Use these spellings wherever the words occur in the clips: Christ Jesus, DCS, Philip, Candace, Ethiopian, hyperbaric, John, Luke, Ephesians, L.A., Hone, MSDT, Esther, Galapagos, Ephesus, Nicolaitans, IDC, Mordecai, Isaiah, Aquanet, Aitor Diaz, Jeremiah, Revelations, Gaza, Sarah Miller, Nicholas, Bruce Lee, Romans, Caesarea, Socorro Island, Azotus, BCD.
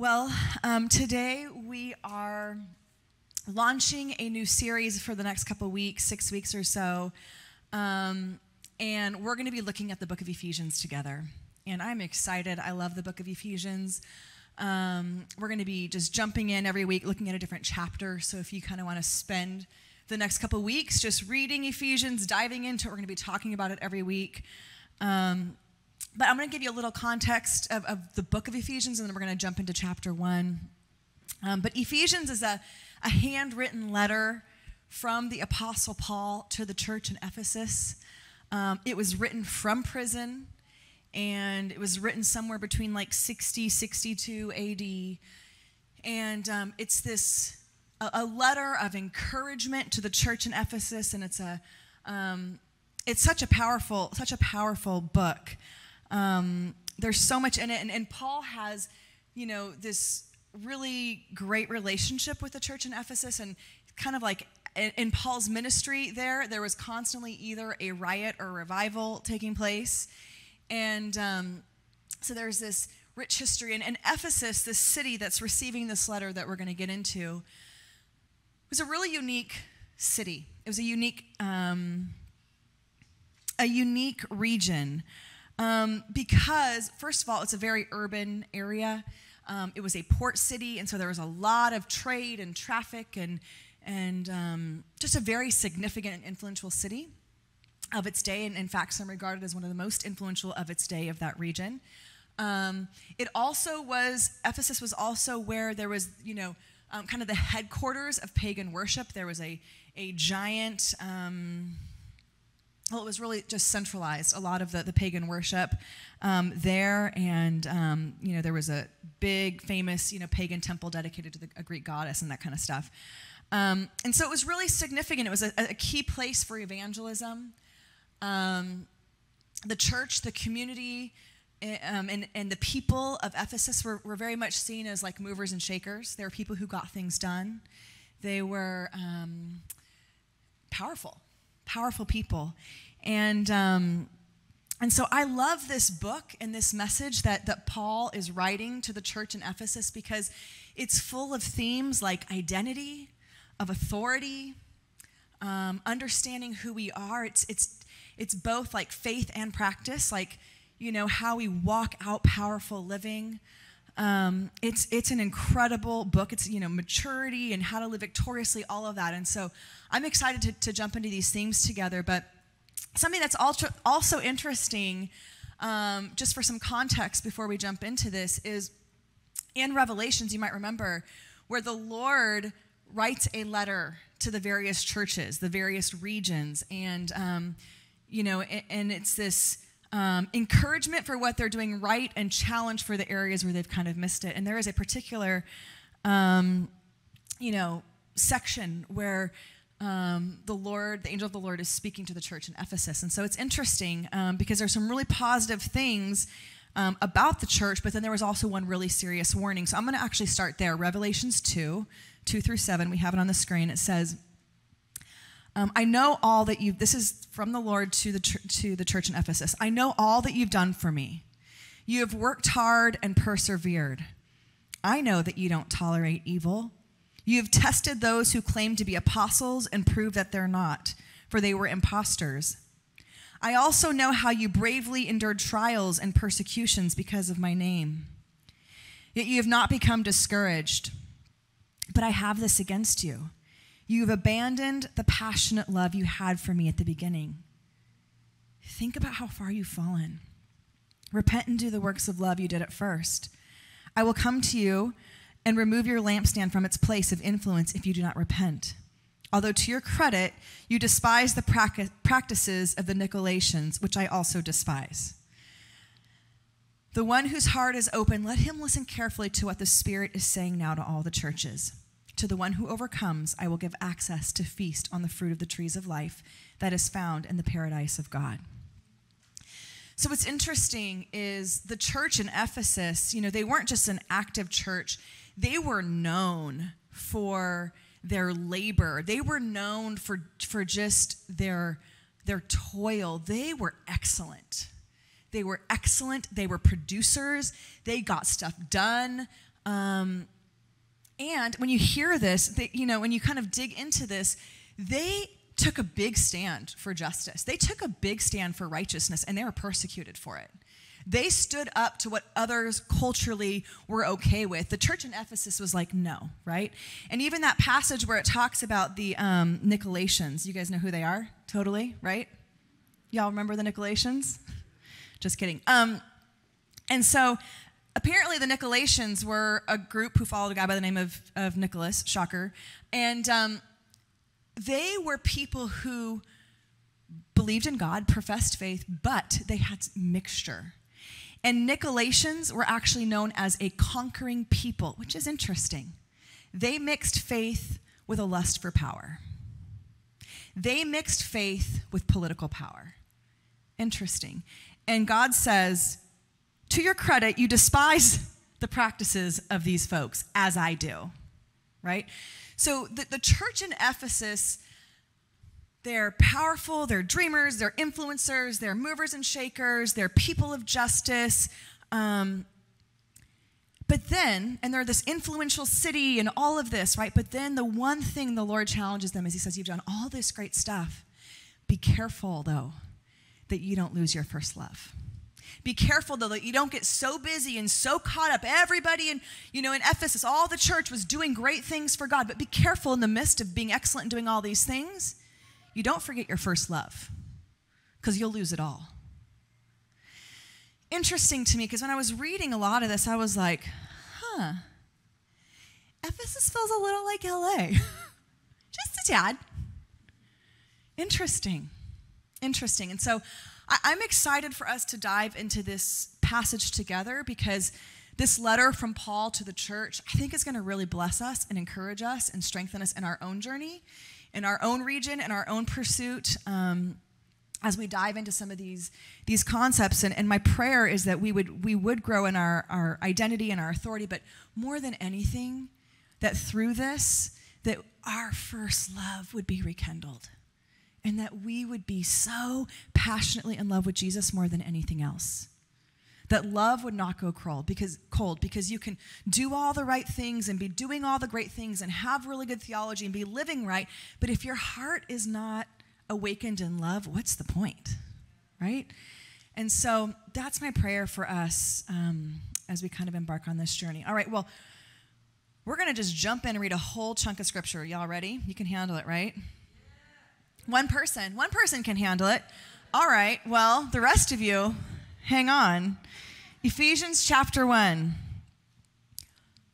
Well, today we are launching a new series for the next couple weeks, 6 weeks or so, and we're going to be looking at the book of Ephesians together. And I'm excited. I love the book of Ephesians. We're going to be just jumping in every week, looking at a different chapter. So if you kind of want to spend the next couple weeks just reading Ephesians, diving into it, we're going to be talking about it every week. But I'm going to give you a little context of the book of Ephesians, and then we're going to jump into chapter 1. But Ephesians is a handwritten letter from the Apostle Paul to the church in Ephesus. It was written from prison, and it was written somewhere between like 62 A.D. And it's this a letter of encouragement to the church in Ephesus, and it's such a powerful book. There's so much in it, and Paul has, you know, this really great relationship with the church in Ephesus, and kind of like in Paul's ministry there was constantly either a riot or a revival taking place, and so there's this rich history, and Ephesus, this city that's receiving this letter that we're going to get into, was a really unique city. It was a unique region, because, first of all, it's a very urban area. It was a port city, and so there was a lot of trade and traffic, and just a very significant and influential city of its day, and in fact, some regard it as one of the most influential of its day of that region. Ephesus was also where there was, you know, kind of the headquarters of pagan worship. There was a giant, well, it was really just centralized, a lot of the pagan worship there, and, you know, there was a big, famous, you know, pagan temple dedicated to a Greek goddess and that kind of stuff. And so it was really significant. It was a key place for evangelism. The church, the community, and the people of Ephesus were very much seen as like movers and shakers. They were people who got things done. They were powerful people. And so I love this book and this message that Paul is writing to the church in Ephesus, because it's full of themes like identity, of authority, understanding who we are. It's both like faith and practice, like, you know, how we walk out powerful living. It's an incredible book. It's, you know, maturity and how to live victoriously, all of that. And so I'm excited to jump into these themes together. But something that's also interesting, just for some context before we jump into this, is in Revelations, you might remember, where the Lord writes a letter to the various churches, the various regions. And, you know, and it's this encouragement for what they're doing right and challenge for the areas where they've kind of missed it. And there is a particular, you know, section where the angel of the Lord is speaking to the church in Ephesus. And so it's interesting, because there's some really positive things about the church, but then there was also one really serious warning. So I'm going to actually start there. Revelations 2:2-7. We have it on the screen. It says, I know all that you've, this is from the Lord to the church in Ephesus. I know all that you've done for me. You have worked hard and persevered. I know that you don't tolerate evil. You have tested those who claim to be apostles and proved that they're not, for they were imposters. I also know how you bravely endured trials and persecutions because of my name. Yet you have not become discouraged. But I have this against you. You have abandoned the passionate love you had for me at the beginning. Think about how far you've fallen. Repent and do the works of love you did at first. I will come to you and remove your lampstand from its place of influence if you do not repent. Although to your credit, you despise the practices of the Nicolaitans, which I also despise. The one whose heart is open, let him listen carefully to what the Spirit is saying now to all the churches. To the one who overcomes, I will give access to feast on the fruit of the trees of life that is found in the paradise of God. So what's interesting is the church in Ephesus, you know, they weren't just an active church. They were known for their labor. They were known for just their toil. They were excellent. They were excellent. They were producers. They got stuff done. And when you hear this, when you kind of dig into this, they took a big stand for justice. They took a big stand for righteousness, and they were persecuted for it. They stood up to what others culturally were okay with. The church in Ephesus was like, no, right? And even that passage where it talks about the Nicolaitans, you guys know who they are? Totally, right? Y'all remember the Nicolaitans? Just kidding. And so apparently the Nicolaitans were a group who followed a guy by the name of Nicholas, shocker. And they were people who believed in God, professed faith, but they had mixture. And Nicolaitans were actually known as a conquering people, which is interesting. They mixed faith with a lust for power. They mixed faith with political power. Interesting. And God says, to your credit, you despise the practices of these folks, as I do, right? So the church in Ephesus, they're powerful, they're dreamers, they're influencers, they're movers and shakers, they're people of justice. But then, and they're this influential city and all of this, right? But then the one thing the Lord challenges them is he says, you've done all this great stuff. Be careful, though, that you don't lose your first love. Be careful, though, that you don't get so busy and so caught up. Everybody in Ephesus, all the church was doing great things for God. But be careful in the midst of being excellent and doing all these things. You don't forget your first love, because you'll lose it all. Interesting to me, because when I was reading a lot of this, I was like, huh, Ephesus feels a little like L.A. Just a tad. Interesting. Interesting. And so I'm excited for us to dive into this passage together, because this letter from Paul to the church, I think, is going to really bless us and encourage us and strengthen us in our own journey, in our own region, in our own pursuit, as we dive into some of these concepts. And my prayer is that we would grow in our identity and our authority, but more than anything, that through this, that our first love would be rekindled, and that we would be so passionately in love with Jesus more than anything else. That love would not go cold, because you can do all the right things and be doing all the great things and have really good theology and be living right, but if your heart is not awakened in love, what's the point, right? And so that's my prayer for us as we kind of embark on this journey. All right, well, we're going to just jump in and read a whole chunk of scripture. Y'all ready? You can handle it, right? One person can handle it. All right, well, the rest of you, hang on. Ephesians chapter 1.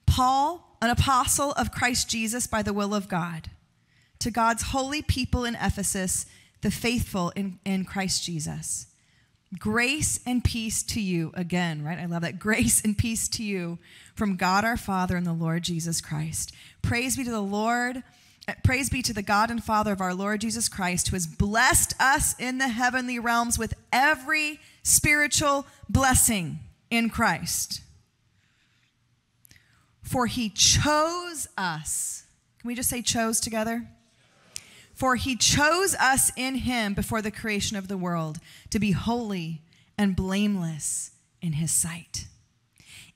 Paul, an apostle of Christ Jesus by the will of God, to God's holy people in Ephesus, the faithful in Christ Jesus. Grace and peace to you again, right? I love that. Grace and peace to you from God our Father and the Lord Jesus Christ. Praise be to the Lord. Praise be to the God and Father of our Lord Jesus Christ, who has blessed us in the heavenly realms with every spiritual blessing in Christ. For he chose us. Can we just say chose together? For he chose us in him before the creation of the world to be holy and blameless in his sight.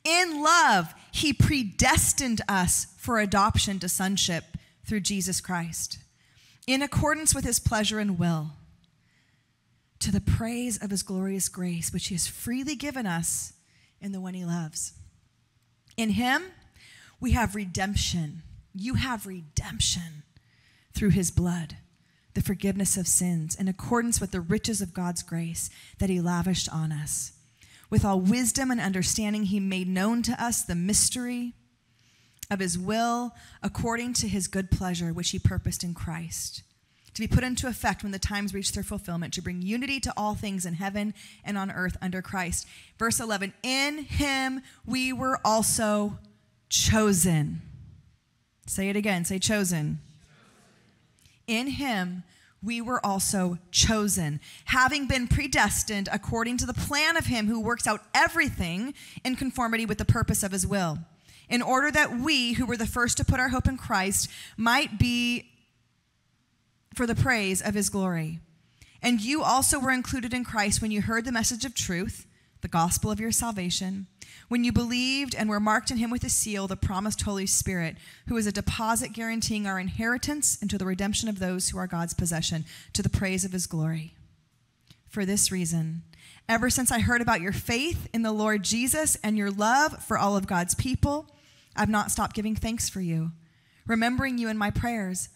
In love, he predestined us for adoption to sonship through Jesus Christ, in accordance with his pleasure and will, to the praise of his glorious grace, which he has freely given us in the one he loves. In him, we have redemption. You have redemption through his blood, the forgiveness of sins, in accordance with the riches of God's grace that he lavished on us. With all wisdom and understanding, he made known to us the mystery of his will, according to his good pleasure, which he purposed in Christ, to be put into effect when the times reach their fulfillment, to bring unity to all things in heaven and on earth under Christ. Verse 11, in him we were also chosen. Say it again, say chosen. In him we were also chosen, having been predestined according to the plan of him who works out everything in conformity with the purpose of his will, in order that we, who were the first to put our hope in Christ, might be for the praise of his glory. And you also were included in Christ when you heard the message of truth, the gospel of your salvation, when you believed and were marked in him with a seal, the promised Holy Spirit, who is a deposit guaranteeing our inheritance and to the redemption of those who are God's possession, to the praise of his glory. For this reason, ever since I heard about your faith in the Lord Jesus and your love for all of God's people, I've not stopped giving thanks for you, remembering you in my prayers.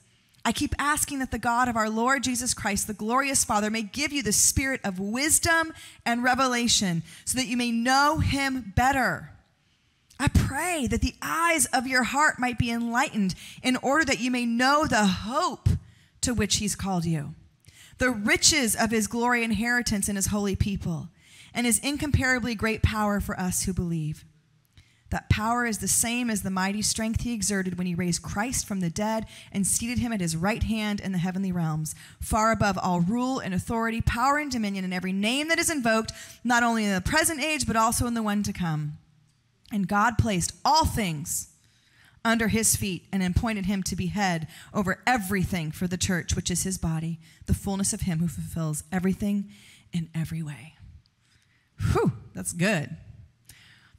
I keep asking that the God of our Lord Jesus Christ, the glorious Father, may give you the spirit of wisdom and revelation so that you may know him better. I pray that the eyes of your heart might be enlightened in order that you may know the hope to which he's called you, the riches of his glory inheritance in his holy people, and his incomparably great power for us who believe. That power is the same as the mighty strength he exerted when he raised Christ from the dead and seated him at his right hand in the heavenly realms, far above all rule and authority, power and dominion, and every name that is invoked, not only in the present age, but also in the one to come. And God placed all things under his feet and appointed him to be head over everything for the church, which is his body, the fullness of him who fulfills everything in every way. Whew, that's good.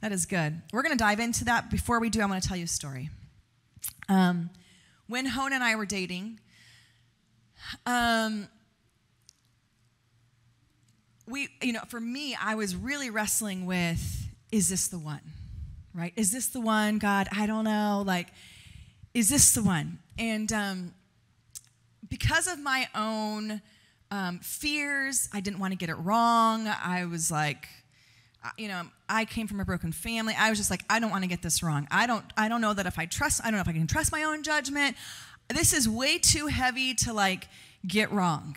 That is good. We're going to dive into that. Before we do, I want to tell you a story. When Hone and I were dating, for me, I was really wrestling with, is this the one, right? Is this the one, God? I don't know. Like, is this the one? And because of my own fears, I didn't want to get it wrong. I was like, I came from a broken family. I was just like, I don't want to get this wrong. I don't know that if I don't know if I can trust my own judgment. This is way too heavy to like get wrong.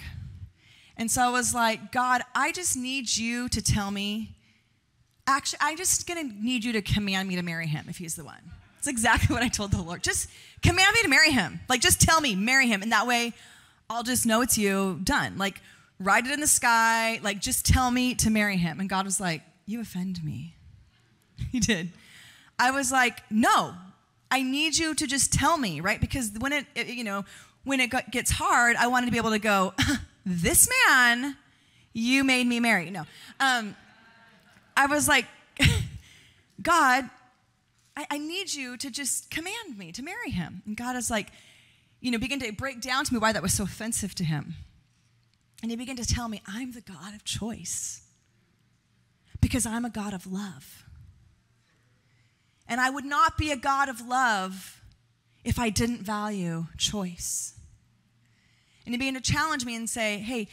And so I was like, God, I just need you to tell me, actually, I'm just going to need you to command me to marry him if he's the one. That's exactly what I told the Lord. Just command me to marry him. Like, just tell me, marry him. And that way I'll just know it's you, done. Like, write it in the sky. Like, just tell me to marry him. And God was like, you offend me. He did. I was like, no, I need you to just tell me, right? Because when it gets hard, I wanted to be able to go, this man, you made me marry. No. I was like, God, I need you to just command me to marry him. And God is like, begin to break down to me why that was so offensive to him. And he began to tell me, I'm the God of choice. Because I'm a God of love. And I would not be a God of love if I didn't value choice. And he began to challenge me and say, hey,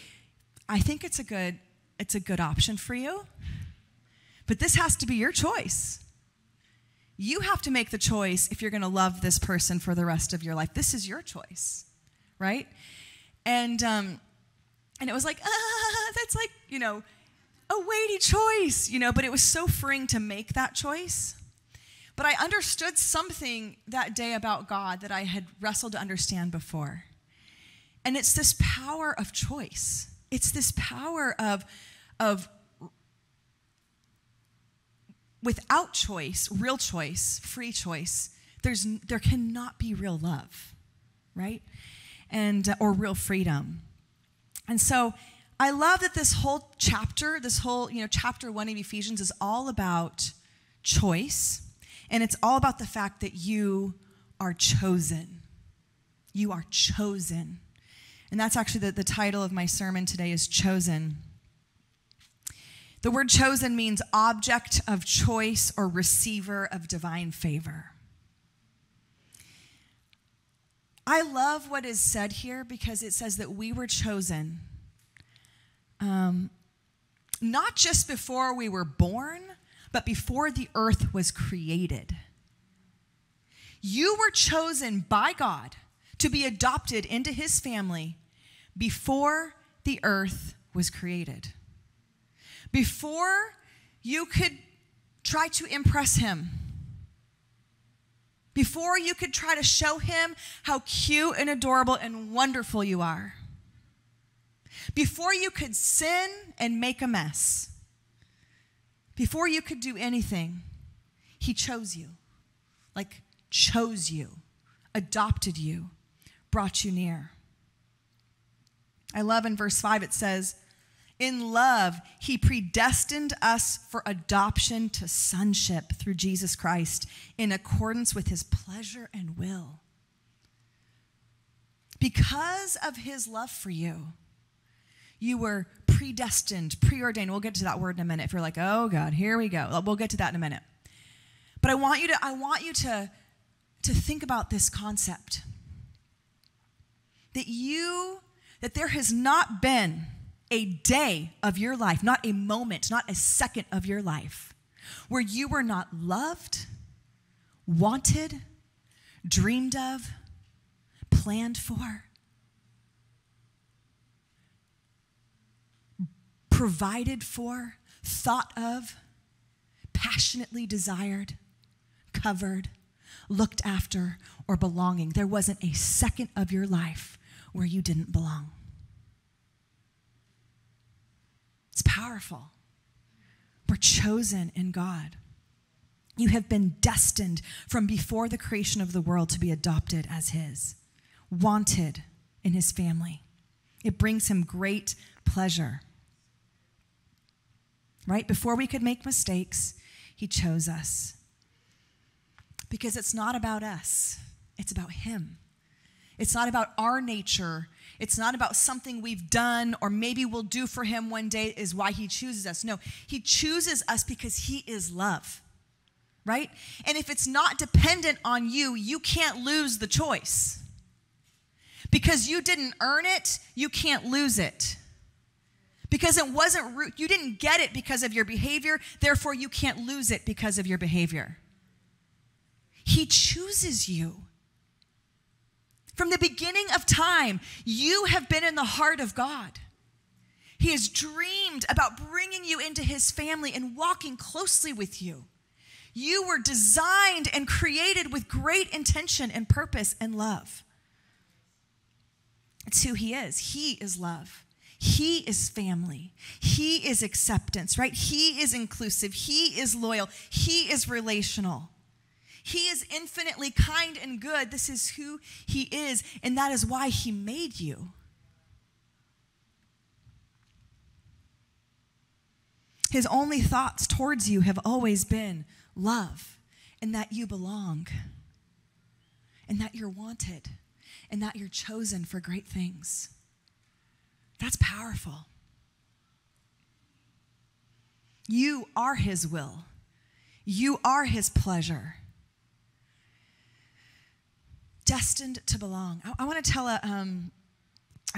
I think it's a good option for you, but this has to be your choice. You have to make the choice if you're going to love this person for the rest of your life. This is your choice, right? And it was like, that's like, a weighty choice, but it was so freeing to make that choice. But I understood something that day about God that I had wrestled to understand before. And it's this power of choice. It's this power of without choice, real choice, free choice, there cannot be real love, right? And or real freedom. And so I love that this whole chapter, chapter 1 of Ephesians is all about choice, and it's all about the fact that you are chosen. You are chosen. And that's actually the title of my sermon today is Chosen. The word chosen means object of choice or receiver of divine favor. I love what is said here because it says that we were chosen. Not just before we were born, but before the earth was created. You were chosen by God to be adopted into his family before the earth was created. Before you could try to impress him. Before you could try to show him how cute and adorable and wonderful you are. Before you could sin and make a mess, before you could do anything, he chose you, adopted you, brought you near. I love in verse 5, it says, In love, he predestined us for adoption to sonship through Jesus Christ in accordance with his pleasure and will. Because of his love for you, you were predestined, preordained. We'll get to that word in a minute if you're like, oh God, here we go. We'll get to that in a minute. But I want you to think about this concept. That there has not been a day of your life, not a moment, not a second of your life, where you were not loved, wanted, dreamed of, planned for, provided for, thought of, passionately desired, covered, looked after, or belonging. There wasn't a second of your life where you didn't belong. It's powerful. We're chosen in God. You have been destined from before the creation of the world to be adopted as his, wanted in his family. It brings him great pleasure. Right? Before we could make mistakes, he chose us. Because it's not about us. It's about him. It's not about our nature. It's not about something we've done or maybe we'll do for him one day is why he chooses us. No, he chooses us because he is love, right? And if it's not dependent on you, you can't lose the choice. Because you didn't earn it, you can't lose it. Because it wasn't, you didn't get it because of your behavior, therefore you can't lose it because of your behavior. He chooses you. From the beginning of time, you have been in the heart of God. He has dreamed about bringing you into his family and walking closely with you. You were designed and created with great intention and purpose and love. It's who he is. He is love. He is family. He is acceptance, right? He is inclusive. He is loyal. He is relational. He is infinitely kind and good. This is who he is, and that is why he made you. His only thoughts towards you have always been love, and that you belong, and that you're wanted, and that you're chosen for great things. That's powerful. You are his will. You are his pleasure. Destined to belong. I want to tell a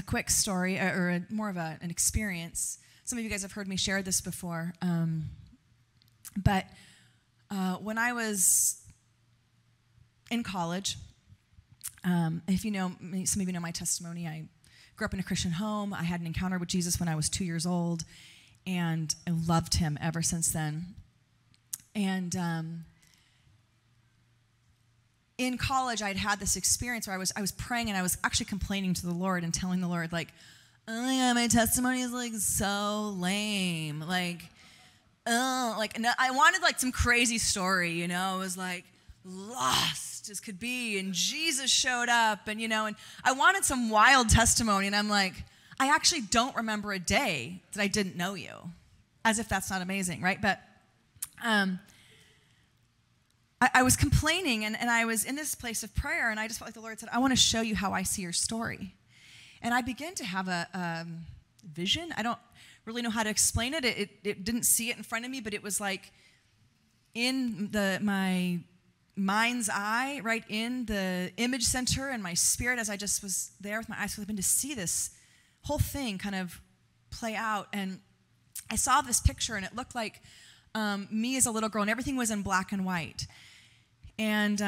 quick story, or more of an experience. Some of you guys have heard me share this before. But when I was in college, if you know, some of you know my testimony, I grew up in a Christian home. I had an encounter with Jesus when I was 2 years old, and I loved him ever since then. And in college, I'd had this experience where I was praying and I was actually complaining to the Lord and telling the Lord, like, oh my God, my testimony is like so lame. Like, oh, like I wanted like some crazy story, you know. It was like lost as could be, and Jesus showed up, and you know, and I wanted some wild testimony, and I'm like, I actually don't remember a day that I didn't know you, as if that's not amazing, right? But I was complaining, and I was in this place of prayer, and I just felt like the Lord said, I want to show you how I see your story. And I began to have a vision. I don't really know how to explain it. It didn't see it in front of me, but it was like in my mind's eye, right in the image center, and my spirit as I just was there with my eyes open to see this whole thing kind of play out. And I saw this picture, and it looked like me as a little girl, and everything was in black and white. And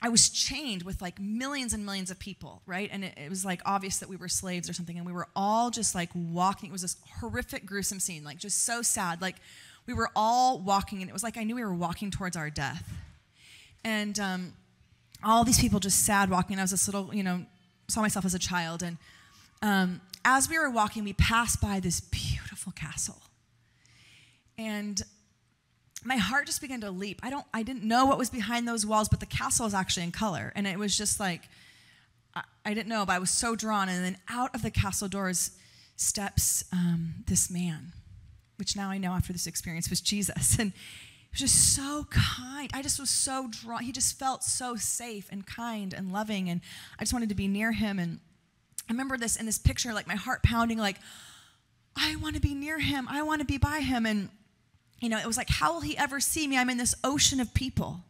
I was chained with like millions and millions of people, right? And it was like obvious that we were slaves or something, and we were all just like walking. It was this horrific, gruesome scene, like just so sad. Like we were all walking, and it was like I knew we were walking towards our death. And all these people just sad walking, and I was this little, you know, saw myself as a child. And as we were walking, we passed by this beautiful castle. And my heart just began to leap. I didn't know what was behind those walls, but the castle was actually in color. And it was just like, I didn't know, but I was so drawn. And then out of the castle doors steps this man, which now I know after this experience was Jesus. And he was just so kind. I just was so drawn. He just felt so safe and kind and loving, and I just wanted to be near him. And I remember this in this picture, like my heart pounding, like, I want to be near him. I want to be by him. And, you know, it was like, how will he ever see me? I'm in this ocean of people.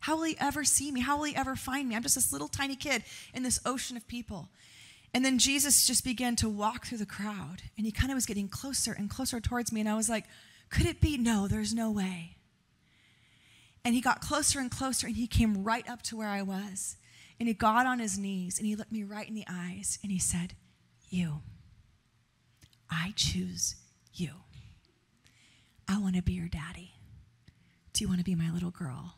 How will he ever see me? How will he ever find me? I'm just this little tiny kid in this ocean of people. And then Jesus just began to walk through the crowd, and he kind of was getting closer and closer towards me. And I was like, could it be? No, there's no way. And he got closer and closer, and he came right up to where I was. And he got on his knees, and he looked me right in the eyes, and he said, you. I choose you. I want to be your daddy. Do you want to be my little girl?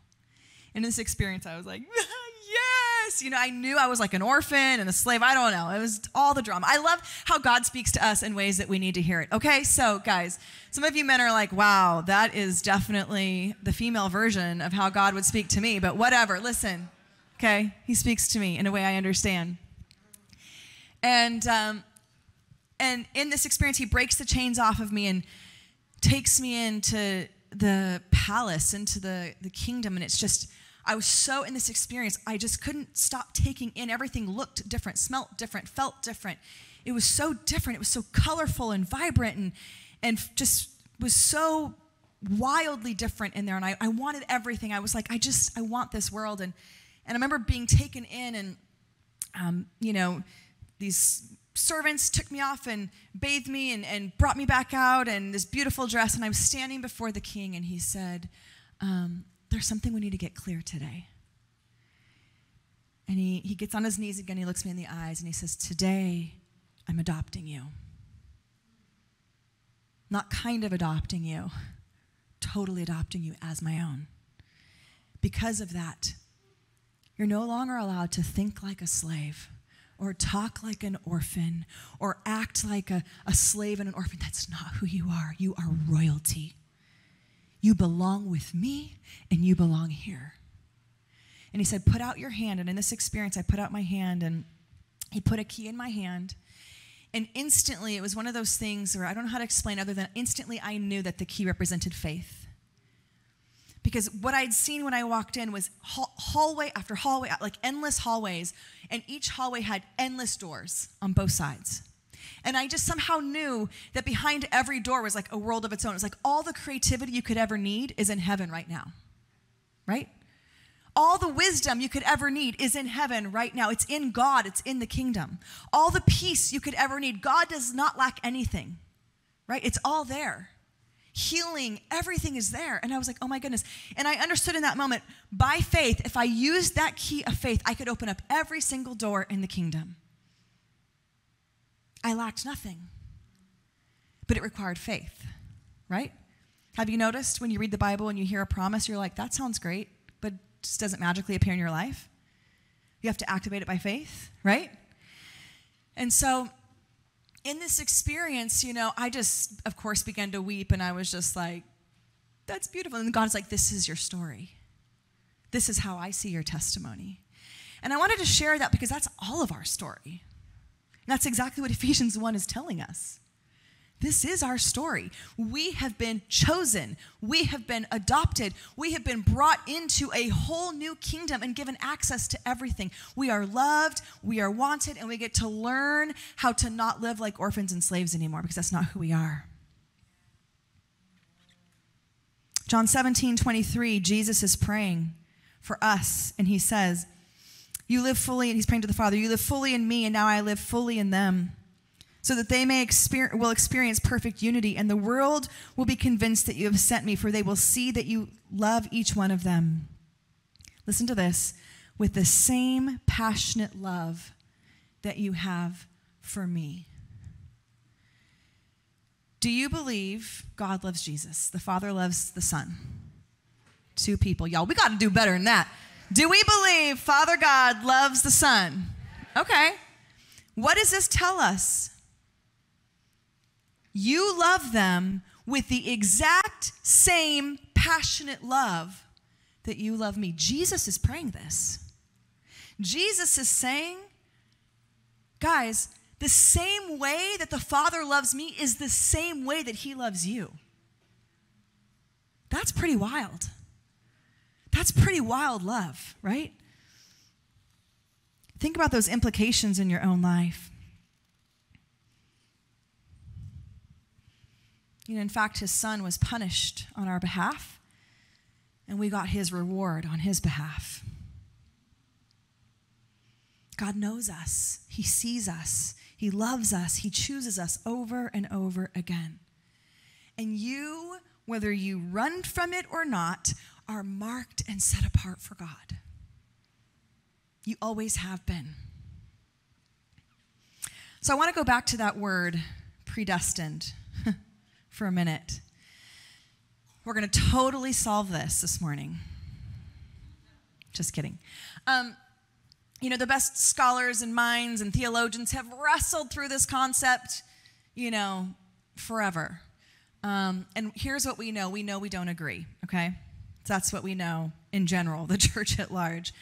In this experience, I was like, yes. You know, I knew I was like an orphan and a slave. I don't know. It was all the drama. I love how God speaks to us in ways that we need to hear it. Okay, so guys, some of you men are like, wow, that is definitely the female version of how God would speak to me. But whatever, listen, okay? He speaks to me in a way I understand. And in this experience, he breaks the chains off of me and takes me into the palace, into the kingdom. And it's just, I was so in this experience, I just couldn't stop taking in everything. Looked different, smelt different, felt different. It was so different. It was so colorful and vibrant, and just was so wildly different in there. And I wanted everything. I was like, I want this world. And I remember being taken in, and, you know, these servants took me off and bathed me and brought me back out in this beautiful dress. And I was standing before the king, and he said, there's something we need to get clear today. And he gets on his knees again. He looks me in the eyes, and he says, today I'm adopting you. Not kind of adopting you, totally adopting you as my own. Because of that, you're no longer allowed to think like a slave, or talk like an orphan, or act like a slave and an orphan. That's not who you are. You are royalty. You belong with me, and you belong here. And he said, put out your hand. And in this experience, I put out my hand, and he put a key in my hand. And instantly, it was one of those things where I don't know how to explain other than instantly I knew that the key represented faith. Because what I'd seen when I walked in was hallway after hallway, like endless hallways. And each hallway had endless doors on both sides. And I just somehow knew that behind every door was like a world of its own. It was like all the creativity you could ever need is in heaven right now, right? All the wisdom you could ever need is in heaven right now. It's in God. It's in the kingdom. All the peace you could ever need. God does not lack anything, right? It's all there. Healing, everything is there. And I was like, oh my goodness. And I understood in that moment, by faith, if I used that key of faith, I could open up every single door in the kingdom. I lacked nothing, but it required faith, right? Have you noticed when you read the Bible and you hear a promise, you're like, that sounds great, but it just doesn't magically appear in your life? You have to activate it by faith, right? And so in this experience, you know, I just, of course, began to weep, and I was just like, that's beautiful. And God's like, this is your story. This is how I see your testimony. And I wanted to share that because that's all of our story. And that's exactly what Ephesians 1 is telling us. This is our story. We have been chosen. We have been adopted. We have been brought into a whole new kingdom and given access to everything. We are loved, we are wanted, and we get to learn how to not live like orphans and slaves anymore, because that's not who we are. John 17:23, Jesus is praying for us, and he says, you live fully, and he's praying to the Father, you live fully in me, and now I live fully in them, so that they will experience perfect unity, and the world will be convinced that you have sent me, for they will see that you love each one of them. Listen to this. With the same passionate love that you have for me. Do you believe God loves Jesus? The Father loves the Son. Two people. Y'all, we got to do better than that. Do we believe Father God loves the Son? Okay. What does this tell us? You love them with the exact same passionate love that you love me. Jesus is praying this. Jesus is saying, guys, The same way that the Father loves me is the same way that he loves you. That's pretty wild. That's pretty wild love, right? Think about those implications in your own life. You know, in fact, his son was punished on our behalf, and we got his reward on his behalf. God knows us. He sees us. He loves us. He chooses us over and over again. And you, whether you run from it or not, are marked and set apart for God. You always have been. So I want to go back to that word, predestined, for a minute. We're going to totally solve this morning. Just kidding. You know, the best scholars and minds and theologians have wrestled through this concept, you know, forever. And here's what we know. We know we don't agree, okay? So that's what we know in general, the church at large.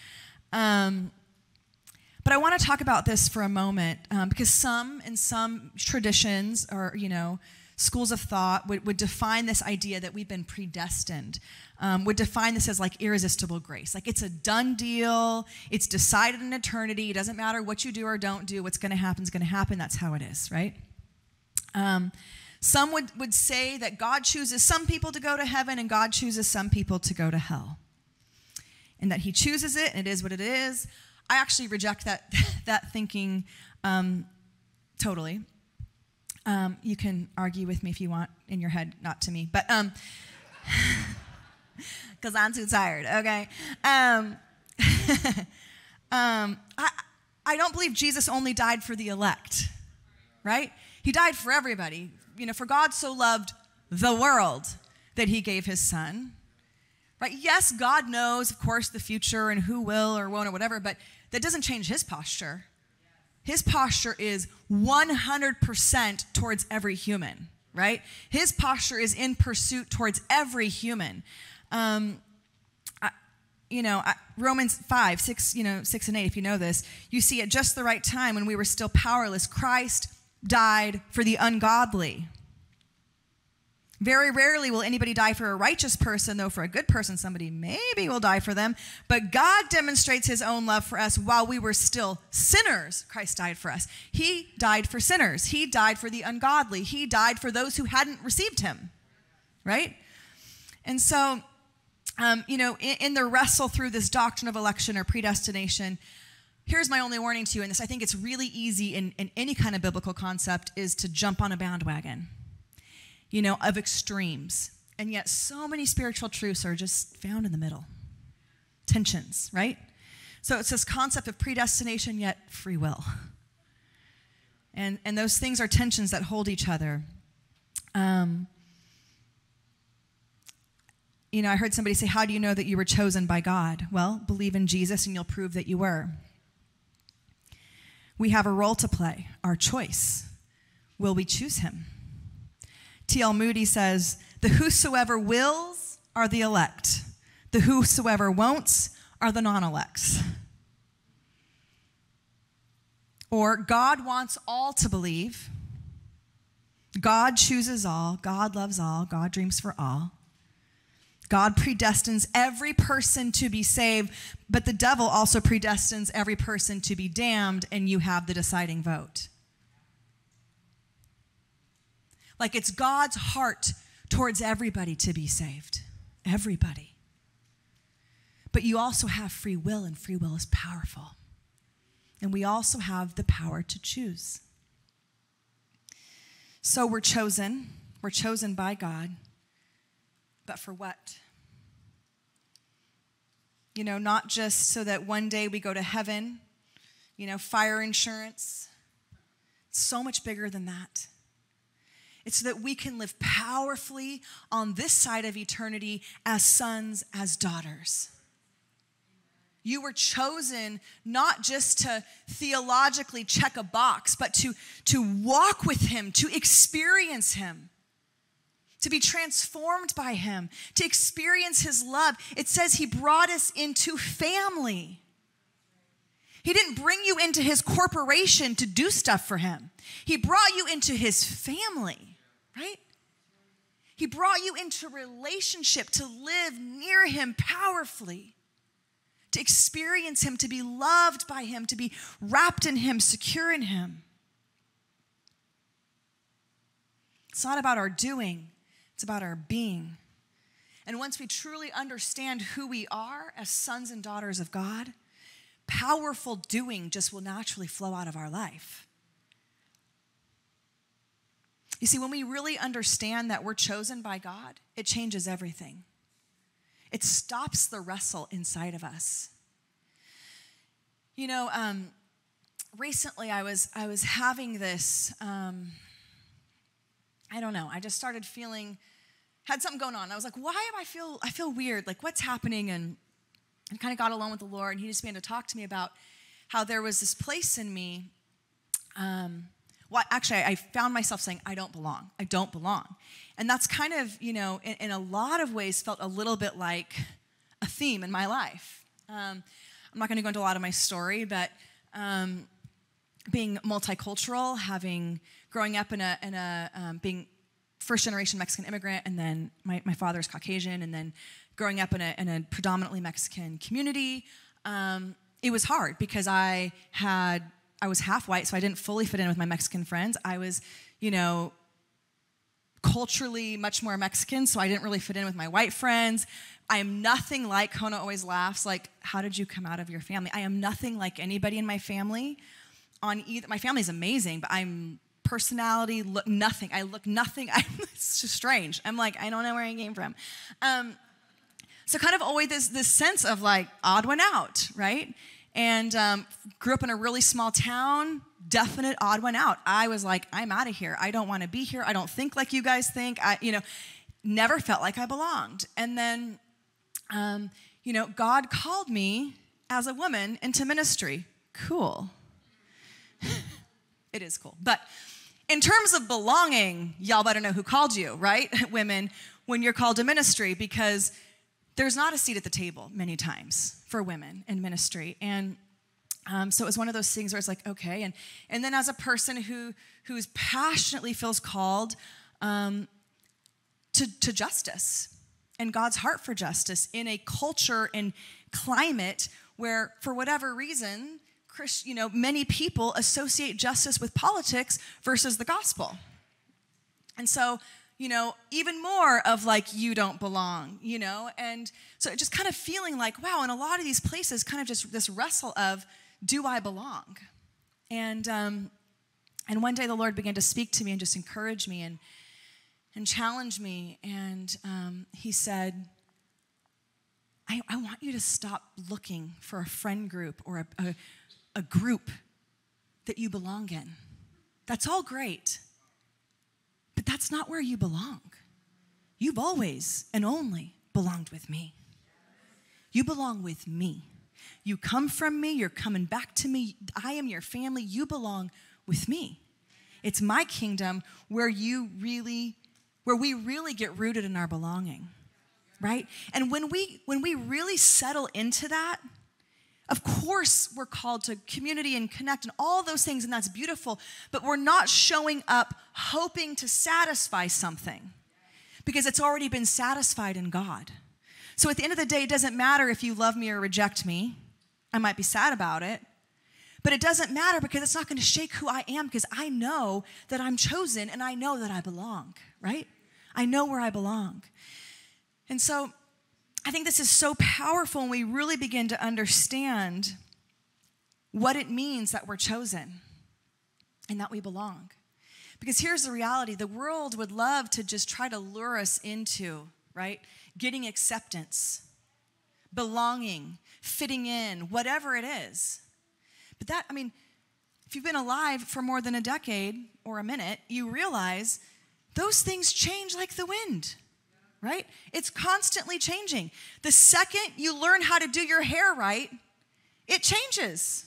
But I want to talk about this for a moment because some traditions or, you know, schools of thought would define this idea that we've been predestined, would define this as like irresistible grace. Like it's a done deal. It's decided in eternity. It doesn't matter what you do or don't do. What's going to happen is going to happen. That's how it is, right? Some would say that God chooses some people to go to heaven and God chooses some people to go to hell. And that he chooses it and it is what it is. I actually reject that thinking totally. You can argue with me if you want in your head, not to me, but because I'm too tired, okay? I don't believe Jesus only died for the elect, right? He died for everybody. You know, for God so loved the world that he gave his son, right? Yes, God knows, of course, the future and who will or won't or whatever, but that doesn't change his posture. His posture is 100% towards every human, right? His posture is in pursuit towards every human. Romans 5, 6, 6 and 8, if you know this, you see at just the right time when we were still powerless, Christ died for the ungodly. Very rarely will anybody die for a righteous person, though for a good person, somebody maybe will die for them. But God demonstrates his own love for us while we were still sinners. Christ died for us. He died for sinners. He died for the ungodly. He died for those who hadn't received him, right? And so, in the wrestle through this doctrine of election or predestination, here's my only warning to you in this. I think it's really easy in any kind of biblical concept is to jump on a bandwagon, you know, of extremes. And yet so many spiritual truths are just found in the middle. Tensions, right? So it's this concept of predestination yet free will. And those things are tensions that hold each other. I heard somebody say, how do you know that you were chosen by God? Well, believe in Jesus and you'll prove that you were. We have a role to play, our choice. Will we choose him? T.L. Moody says, the whosoever wills are the elect. The whosoever won'ts are the non-elects. Or God wants all to believe. God chooses all. God loves all. God dreams for all. God predestines every person to be saved, but the devil also predestines every person to be damned, and you have the deciding vote. Like it's God's heart towards everybody to be saved. Everybody. But you also have free will, and free will is powerful. And we also have the power to choose. So we're chosen. We're chosen by God. But for what? You know, not just so that one day we go to heaven, you know, fire insurance. It's so much bigger than that. It's so that we can live powerfully on this side of eternity as sons, as daughters. You were chosen not just to theologically check a box, but to walk with him, to experience him, to be transformed by him, to experience his love. It says he brought us into family. He didn't bring you into his corporation to do stuff for him. He brought you into his family, right? He brought you into relationship to live near him powerfully, to experience him, to be loved by him, to be wrapped in him, secure in him. It's not about our doing, it's about our being. And once we truly understand who we are as sons and daughters of God, powerful doing just will naturally flow out of our life. You see, when we really understand that we're chosen by God, it changes everything. It stops the wrestle inside of us. You know, recently I was having this, I don't know, I just started feeling, had something going on. I was like, why am I feel weird, like what's happening? And I kind of got along with the Lord, and he just began to talk to me about how there was this place in me. Well, actually, I found myself saying, I don't belong. I don't belong. And that's kind of, you know, in a lot of ways felt a little bit like a theme in my life. I'm not going to go into a lot of my story, but being multicultural, growing up in a being first-generation Mexican immigrant, and then my father's Caucasian, and then growing up in a predominantly Mexican community, it was hard because I was half white, so I didn't fully fit in with my Mexican friends. I was, you know, culturally much more Mexican, so I didn't really fit in with my white friends. I am nothing like, Hone always laughs, like, how did you come out of your family? I am nothing like anybody in my family. My family's amazing, but I'm personality, look nothing. I look nothing. It's just strange. I'm like, I don't know where I came from. So kind of always this sense of like odd one out, right? And grew up in a really small town, definite odd one out. I was like, I'm out of here. I don't want to be here. I don't think like you guys think. I never felt like I belonged. And then, God called me as a woman into ministry. Cool. It is cool. But in terms of belonging, y'all better know who called you, right? Women, when you're called to ministry, because there's not a seat at the table many times for women in ministry. And so it was one of those things where it's like, okay. And then as a person who passionately feels called to justice and God's heart for justice in a culture and climate where, for whatever reason, many people associate justice with politics versus the gospel. And so, even more of like, you don't belong, And so just kind of feeling like, wow, in a lot of these places, kind of just this wrestle of, do I belong? And one day the Lord began to speak to me and just encourage me and challenge me. And he said, I want you to stop looking for a friend group or a group that you belong in. That's all great, but that's not where you belong. You've always and only belonged with me. You belong with me. You come from me, you're coming back to me. I am your family, you belong with me. It's my kingdom where we really get rooted in our belonging, right? And when we really settle into that, of course, we're called to community and connect and all those things, and that's beautiful, but we're not showing up hoping to satisfy something because it's already been satisfied in God. So at the end of the day, it doesn't matter if you love me or reject me. I might be sad about it, but it doesn't matter because it's not going to shake who I am because I know that I'm chosen and I know that I belong, right? I know where I belong. And so I think this is so powerful when we really begin to understand what it means that we're chosen and that we belong. Because here's the reality. The world would love to just try to lure us into, right, getting acceptance, belonging, fitting in, whatever it is. But that, if you've been alive for more than a decade or a minute, you realize those things change like the wind. Right? It's constantly changing. The second you learn how to do your hair right, it changes.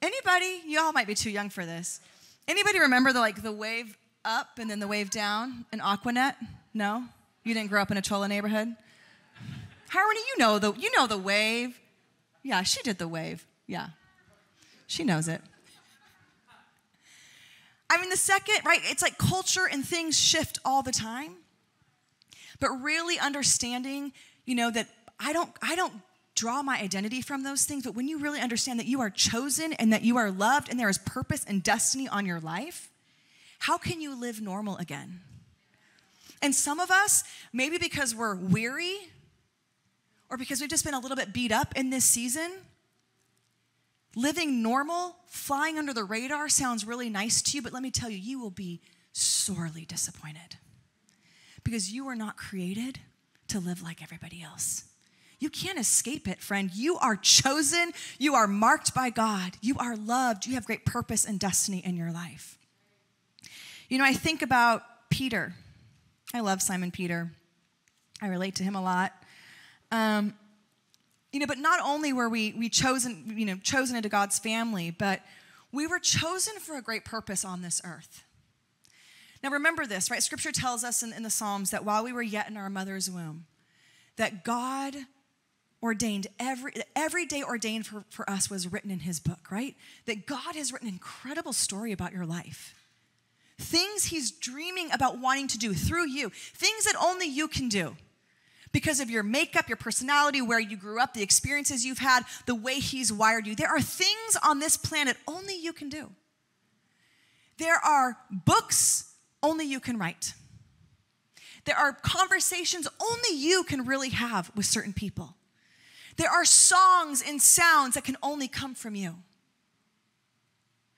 Anybody, y'all might be too young for this. Anybody remember the wave up and then the wave down in Aquanet? No? You didn't grow up in a Chola neighborhood? Harmony, you know the wave. Yeah, she did the wave. Yeah. She knows it. I mean, the second, right, it's like culture and things shift all the time. But really understanding, you know, that I don't draw my identity from those things, but when you really understand that you are chosen and that you are loved and there is purpose and destiny on your life, how can you live normal again? And some of us, maybe because we're weary or because we've just been a little bit beat up in this season, living normal, flying under the radar sounds really nice to you, but let me tell you, you will be sorely disappointed because you are not created to live like everybody else. You can't escape it, friend. You are chosen. You are marked by God. You are loved. You have great purpose and destiny in your life. You know, I think about Peter. I love Simon Peter. I relate to him a lot. You know, but not only were we chosen, you know, chosen into God's family, but we were chosen for a great purpose on this earth. Now remember this, right? Scripture tells us in the Psalms that while we were yet in our mother's womb, that God ordained, every day ordained for us was written in his book, right? That God has written an incredible story about your life. Things he's dreaming about wanting to do through you. Things that only you can do because of your makeup, your personality, where you grew up, the experiences you've had, the way he's wired you. There are things on this planet only you can do. There are books only you can write. There are conversations only you can really have with certain people. There are songs and sounds that can only come from you.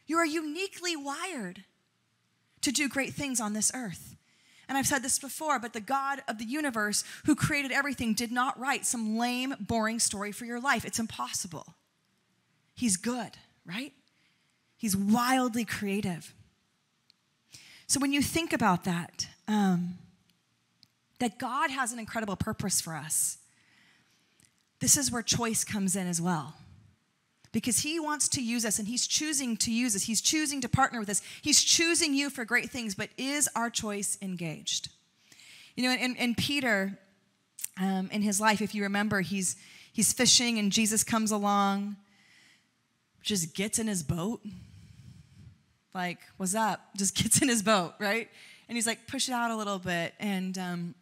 You are uniquely wired to do great things on this earth. And I've said this before, but the God of the universe who created everything did not write some lame, boring story for your life. It's impossible. He's good, right? He's wildly creative. So when you think about that, that God has an incredible purpose for us, this is where choice comes in as well. Because he wants to use us and he's choosing to use us. He's choosing to partner with us. He's choosing you for great things, but is our choice engaged? You know, and Peter, in his life, if you remember, he's fishing and Jesus comes along, just gets in his boat. Like, what's up? Just gets in his boat, right? And he's like, push it out a little bit and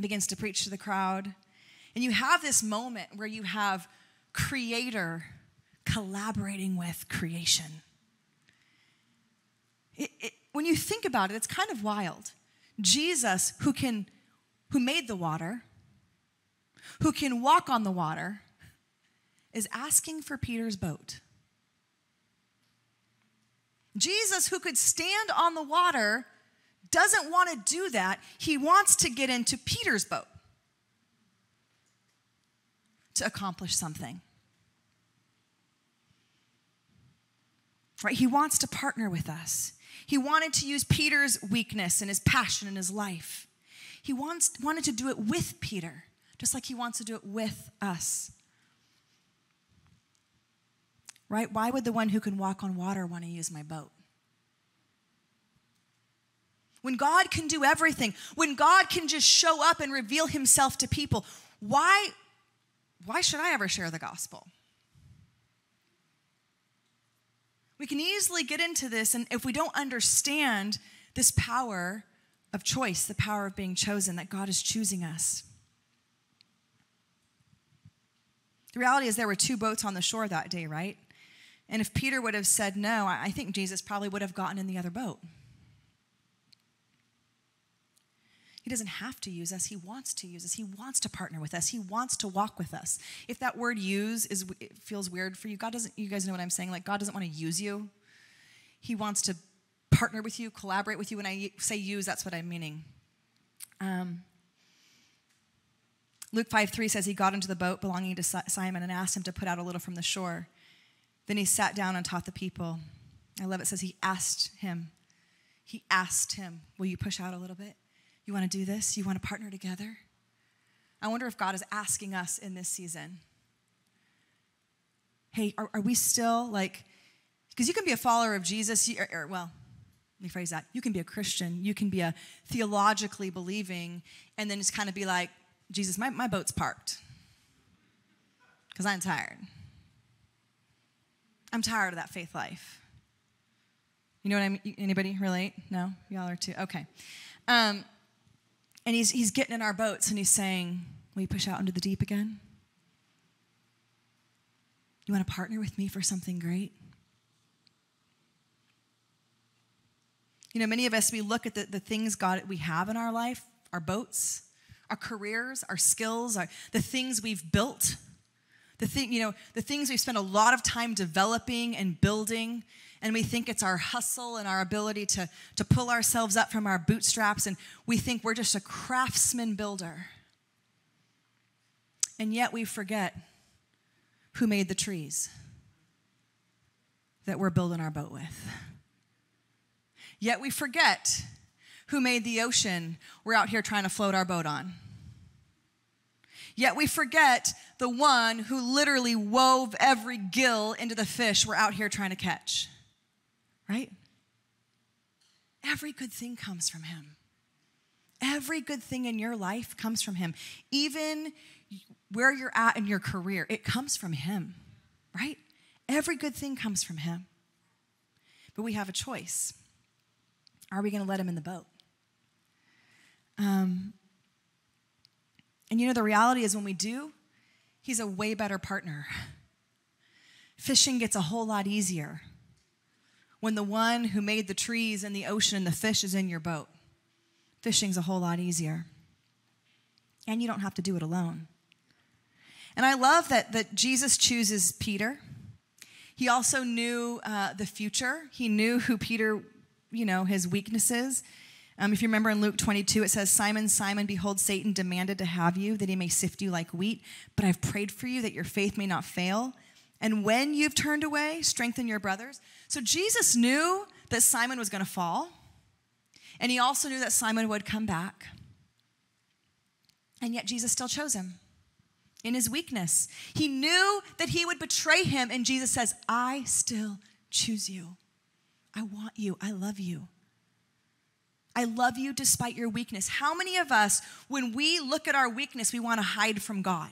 begins to preach to the crowd. And you have this moment where you have creator collaborating with creation. When you think about it, it's kind of wild. Jesus, who made the water, who can walk on the water, is asking for Peter's boat. Jesus, who could stand on the water, doesn't want to do that. He wants to get into Peter's boat to accomplish something. Right? He wants to partner with us. He wanted to use Peter's weakness and his passion in his life. He wanted to do it with Peter, just like he wants to do it with us. Right? Why would the one who can walk on water want to use my boat? When God can do everything, when God can just show up and reveal himself to people, why should I ever share the gospel? We can easily get into this, and if we don't understand this power of choice, the power of being chosen, that God is choosing us. The reality is there were two boats on the shore that day, right? And if Peter would have said no, I think Jesus probably would have gotten in the other boat. He doesn't have to use us. He wants to use us. He wants to partner with us. He wants to walk with us. If that word "use" it feels weird for you, you guys know what I'm saying? Like, God doesn't want to use you. He wants to partner with you, collaborate with you. When I say "use," that's what I'm meaning. Luke 5:3 says he got into the boat belonging to Simon and asked him to put out a little from the shore. Then he sat down and taught the people. I love it. It says he asked him. He asked him, "Will you push out a little bit? You want to do this? You want to partner together?" I wonder if God is asking us in this season. Hey, are we still like, because you can be a follower of Jesus, let me phrase that. You can be a Christian. You can be a theologically believing and then just kind of be like, Jesus, my boat's parked because I'm tired. I'm tired of that faith life. You know what I mean? Anybody relate? No? Y'all are too? Okay. And he's getting in our boats and he's saying, will you push out into the deep again? You want to partner with me for something great? You know, many of us, we look at the things, God, we have in our life, our boats, our careers, our skills, the things we've built, the things we've spent a lot of time developing and building, and we think it's our hustle and our ability to pull ourselves up from our bootstraps, and we think we're just a craftsman builder. And yet we forget who made the trees that we're building our boat with. Yet we forget who made the ocean we're out here trying to float our boat on. Yet we forget the one who literally wove every gill into the fish we're out here trying to catch, right? Every good thing comes from him. Every good thing in your life comes from him. Even where you're at in your career, it comes from him, right? Every good thing comes from him. But we have a choice. Are we going to let him in the boat? And you know, the reality is when we do, he's a way better partner. Fishing gets a whole lot easier when the one who made the trees and the ocean and the fish is in your boat. Fishing's a whole lot easier. And you don't have to do it alone. And I love that Jesus chooses Peter. He also knew the future. He knew who Peter, you know, his weaknesses. If you remember in Luke 22, it says, Simon, Simon, behold, Satan demanded to have you, that he may sift you like wheat. But I've prayed for you that your faith may not fail. And when you've turned away, strengthen your brothers. So Jesus knew that Simon was going to fall. And he also knew that Simon would come back. And yet Jesus still chose him in his weakness. He knew that he would betray him. And Jesus says, I still choose you. I want you. I love you. I love you despite your weakness. How many of us, when we look at our weakness, we want to hide from God?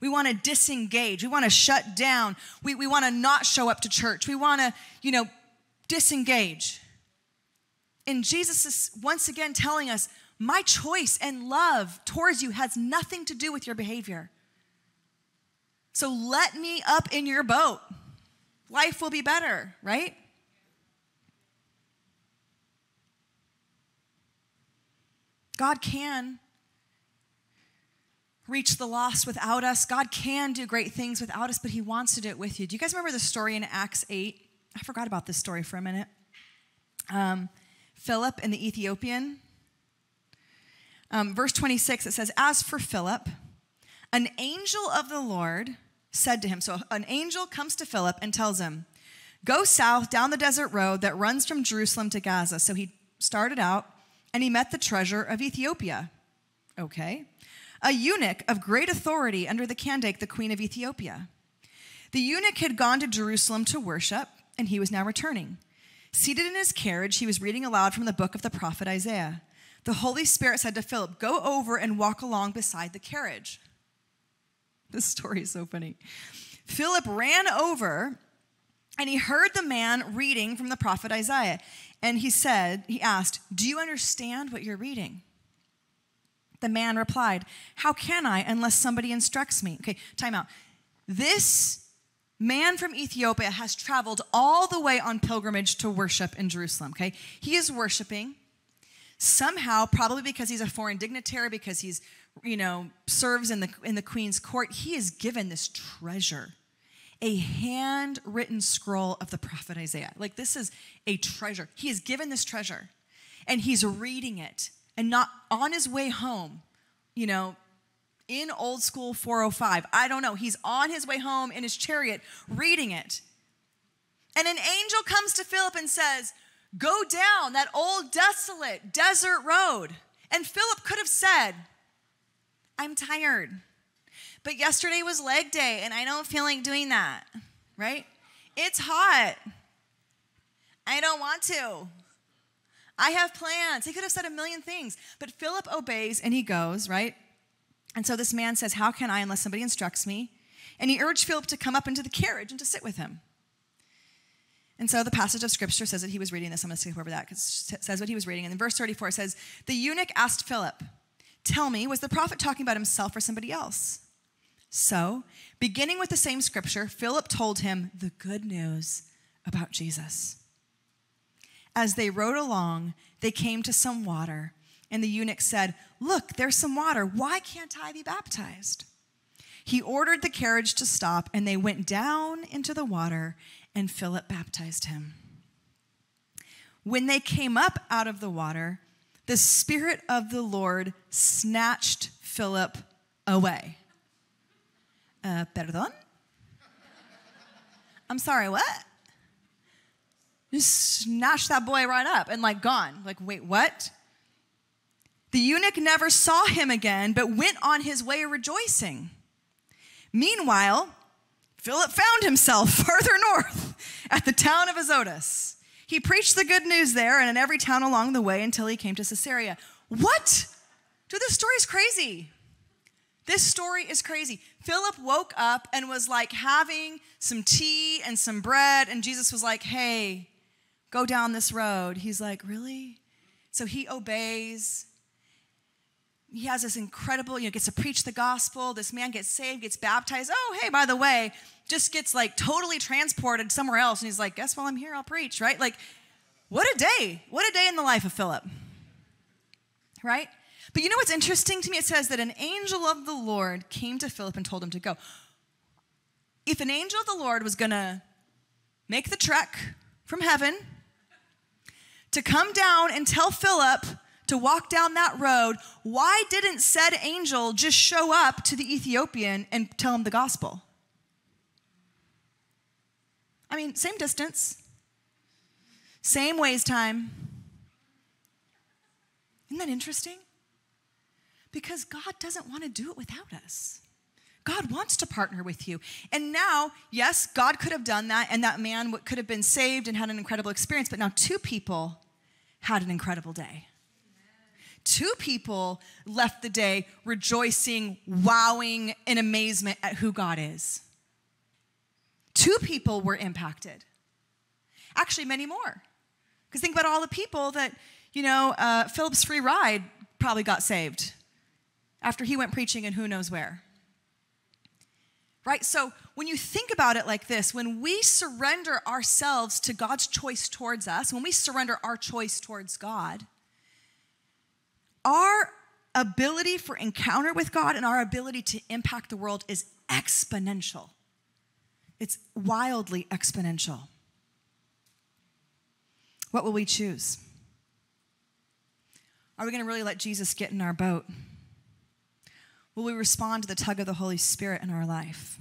We want to disengage. We want to shut down. We want to not show up to church. We want to, you know, disengage. And Jesus is once again telling us, my choice and love towards you has nothing to do with your behavior. So let me up in your boat. Life will be better, right? God can reach the lost without us. God can do great things without us, but he wants to do it with you. Do you guys remember the story in Acts 8? I forgot about this story for a minute. Philip and the Ethiopian. Verse 26, it says, as for Philip, an angel of the Lord said to him. So an angel comes to Philip and tells him, go south down the desert road that runs from Jerusalem to Gaza. So he started out. And he met the treasurer of Ethiopia, okay, a eunuch of great authority under the Candace, the queen of Ethiopia. The eunuch had gone to Jerusalem to worship, and he was now returning. Seated in his carriage, he was reading aloud from the book of the prophet Isaiah. The Holy Spirit said to Philip, go over and walk along beside the carriage. This story is so funny. Philip ran over, and he heard the man reading from the prophet Isaiah. And he asked, do you understand what you're reading? The man replied, how can I unless somebody instructs me? Okay, time out. This man from Ethiopia has traveled all the way on pilgrimage to worship in Jerusalem, okay? He is worshiping somehow, probably because he's a foreign dignitary, because he's, you know, serves in the queen's court. He is given this treasure, a handwritten scroll of the prophet Isaiah. Like, this is a treasure. He is given this treasure, and he's reading it, and not on his way home, you know, in old school 405. I don't know. He's on his way home in his chariot reading it. And an angel comes to Philip and says, go down that old desolate desert road. And Philip could have said, I'm tired. But yesterday was leg day, and I don't feel like doing that, right? It's hot. I don't want to. I have plans. He could have said a million things, but Philip obeys, and he goes, right? And so this man says, how can I unless somebody instructs me? And he urged Philip to come up into the carriage and to sit with him. And so the passage of scripture says that he was reading this. I'm going to skip over that because it says what he was reading. And in verse 34 it says, the eunuch asked Philip, tell me, was the prophet talking about himself or somebody else? So, beginning with the same scripture, Philip told him the good news about Jesus. As they rode along, they came to some water, and the eunuch said, look, there's some water. Why can't I be baptized? He ordered the carriage to stop, and they went down into the water, and Philip baptized him. When they came up out of the water, the Spirit of the Lord snatched Philip away. Perdón? I'm sorry, what? Just snatched that boy right up and like gone. Like, wait, what? The eunuch never saw him again, but went on his way rejoicing. Meanwhile, Philip found himself further north at the town of Azotus. He preached the good news there and in every town along the way until he came to Caesarea. What? Dude, this story is crazy. This story is crazy. Philip woke up and was like having some tea and some bread, and Jesus was like, hey, go down this road. He's like, really? So he obeys. He has this incredible, you know, gets to preach the gospel. This man gets saved, gets baptized. Oh, hey, by the way, just gets like totally transported somewhere else. And he's like, guess while I'm here, I'll preach, right? Like, what a day. What a day in the life of Philip, right? But you know what's interesting to me? It says that an angel of the Lord came to Philip and told him to go. If an angel of the Lord was going to make the trek from heaven to come down and tell Philip to walk down that road, why didn't said angel just show up to the Ethiopian and tell him the gospel? I mean, same distance, same ways time. Isn't that interesting? Because God doesn't want to do it without us. God wants to partner with you. And now, yes, God could have done that, and that man could have been saved and had an incredible experience, but now two people had an incredible day. Two people left the day rejoicing, wowing in amazement at who God is. Two people were impacted. Actually, many more. Because think about all the people that, you know, Philip's free ride probably got saved after he went preaching and who knows where. Right? So when you think about it like this, when we surrender ourselves to God's choice towards us, when we surrender our choice towards God, our ability for encounter with God and our ability to impact the world is exponential. It's wildly exponential. What will we choose? Are we going to really let Jesus get in our boat? Will we respond to the tug of the Holy Spirit in our life?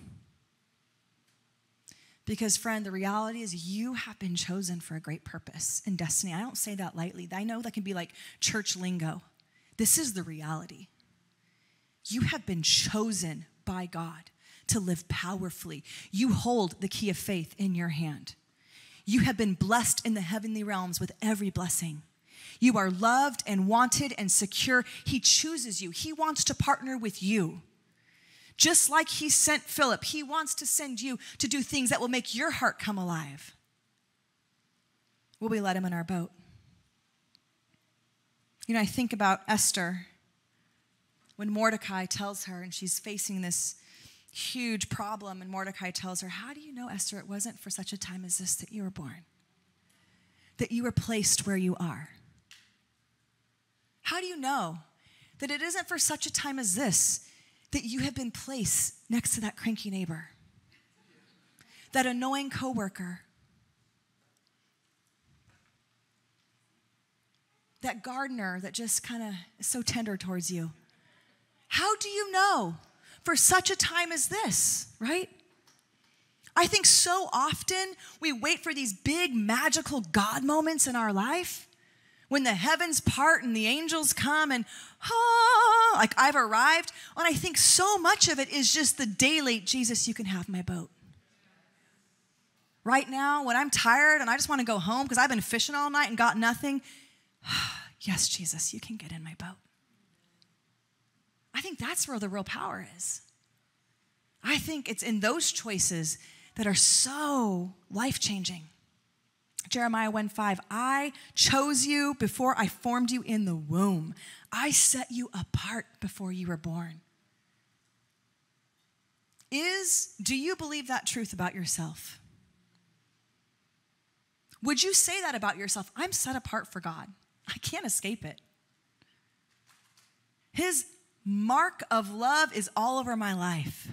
Because, friend, the reality is you have been chosen for a great purpose and destiny. I don't say that lightly. I know that can be like church lingo. This is the reality. You have been chosen by God to live powerfully. You hold the key of faith in your hand. You have been blessed in the heavenly realms with every blessing. You are loved and wanted and secure. He chooses you. He wants to partner with you. Just like he sent Philip, he wants to send you to do things that will make your heart come alive. Will we let him in our boat? You know, I think about Esther when Mordecai tells her, and she's facing this huge problem, and Mordecai tells her, how do you know, Esther, it wasn't for such a time as this that you were born, that you were placed where you are? How do you know that it isn't for such a time as this that you have been placed next to that cranky neighbor, that annoying coworker, that gardener that just kind of is so tender towards you? How do you know for such a time as this, right? I think so often we wait for these big magical God moments in our life when the heavens part and the angels come and, oh, like I've arrived. And I think so much of it is just the daily, Jesus, you can have my boat. Right now, when I'm tired and I just want to go home because I've been fishing all night and got nothing, yes, Jesus, you can get in my boat. I think that's where the real power is. I think it's in those choices that are so life-changing. Jeremiah 1:5, I chose you before I formed you in the womb. I set you apart before you were born. Do you believe that truth about yourself? Would you say that about yourself? I'm set apart for God. I can't escape it. His mark of love is all over my life.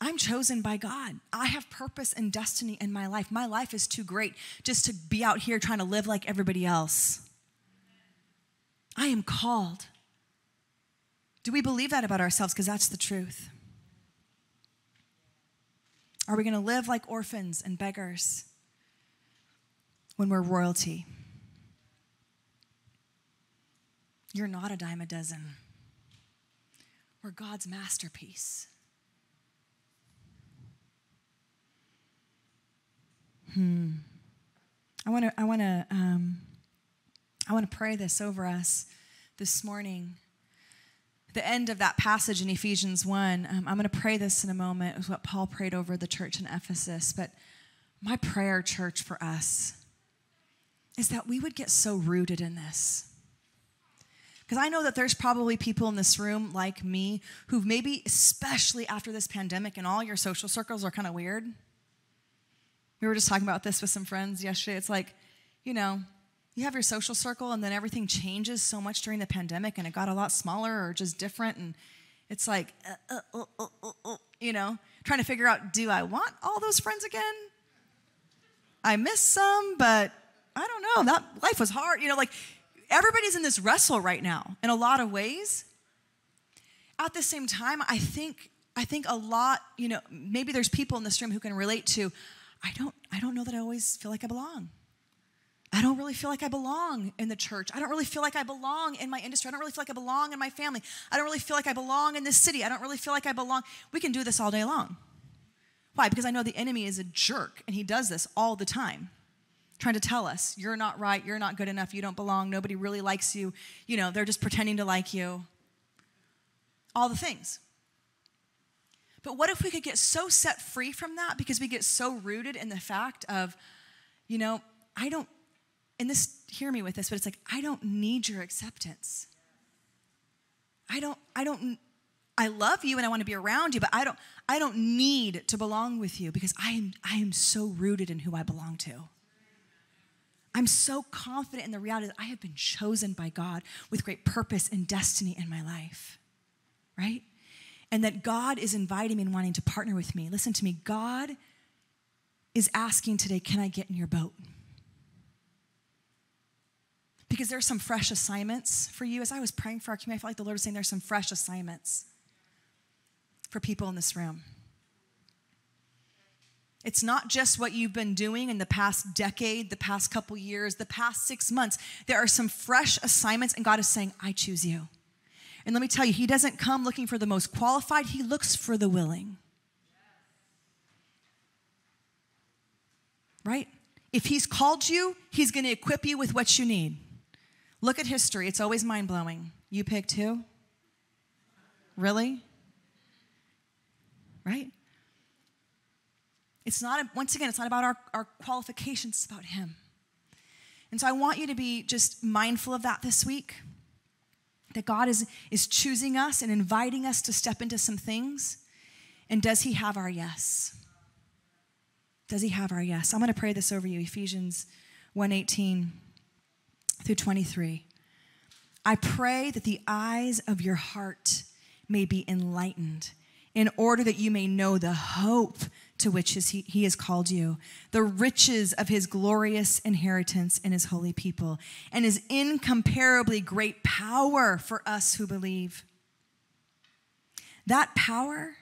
I'm chosen by God. I have purpose and destiny in my life. My life is too great just to be out here trying to live like everybody else. I am called. Do we believe that about ourselves? Because that's the truth. Are we going to live like orphans and beggars when we're royalty? You're not a dime a dozen. We're God's masterpiece. I want to pray this over us this morning. The end of that passage in Ephesians 1, I'm going to pray this in a moment. It was what Paul prayed over the church in Ephesus. But my prayer, church, for us is that we would get so rooted in this. Because I know that there's probably people in this room like me who maybe, especially after this pandemic and all your social circles are kind of weird. We were just talking about this with some friends yesterday. It's like, you know, you have your social circle and then everything changes so much during the pandemic and it got a lot smaller or just different. And it's like, you know, trying to figure out, do I want all those friends again? I miss some, but I don't know. That life was hard. You know, like everybody's in this wrestle right now in a lot of ways. At the same time, I think a lot, you know, maybe there's people in this room who can relate to, I don't know that I always feel like I belong. I don't really feel like I belong in the church. I don't really feel like I belong in my industry. I don't really feel like I belong in my family. I don't really feel like I belong in this city. I don't really feel like I belong. We can do this all day long. Why? Because I know the enemy is a jerk, and he does this all the time, trying to tell us, you're not right, you're not good enough, you don't belong, nobody really likes you. You know, they're just pretending to like you. All the things. But what if we could get so set free from that because we get so rooted in the fact of, you know, I don't, and this, hear me with this, but it's like, I don't need your acceptance. I love you and I want to be around you, but I don't need to belong with you because I am so rooted in who I belong to. I'm so confident in the reality that I have been chosen by God with great purpose and destiny in my life, right? And that God is inviting me and wanting to partner with me. Listen to me, God is asking today, can I get in your boat? Because there's some fresh assignments for you. As I was praying for our community, I felt like the Lord was saying there's some fresh assignments for people in this room. It's not just what you've been doing in the past decade, the past couple years, the past 6 months. There are some fresh assignments, and God is saying, I choose you. And let me tell you, he doesn't come looking for the most qualified. He looks for the willing. Right? If he's called you, he's going to equip you with what you need. Look at history. It's always mind-blowing. You picked who? Really? Right? It's not, once again, it's not about our qualifications. It's about him. And so I want you to be just mindful of that this week, that God is choosing us and inviting us to step into some things. And does he have our yes? Does he have our yes? I'm going to pray this over you, Ephesians 1:18. Through 23. I pray that the eyes of your heart may be enlightened in order that you may know the hope to which he has called you, the riches of his glorious inheritance in his holy people, and his incomparably great power for us who believe. That power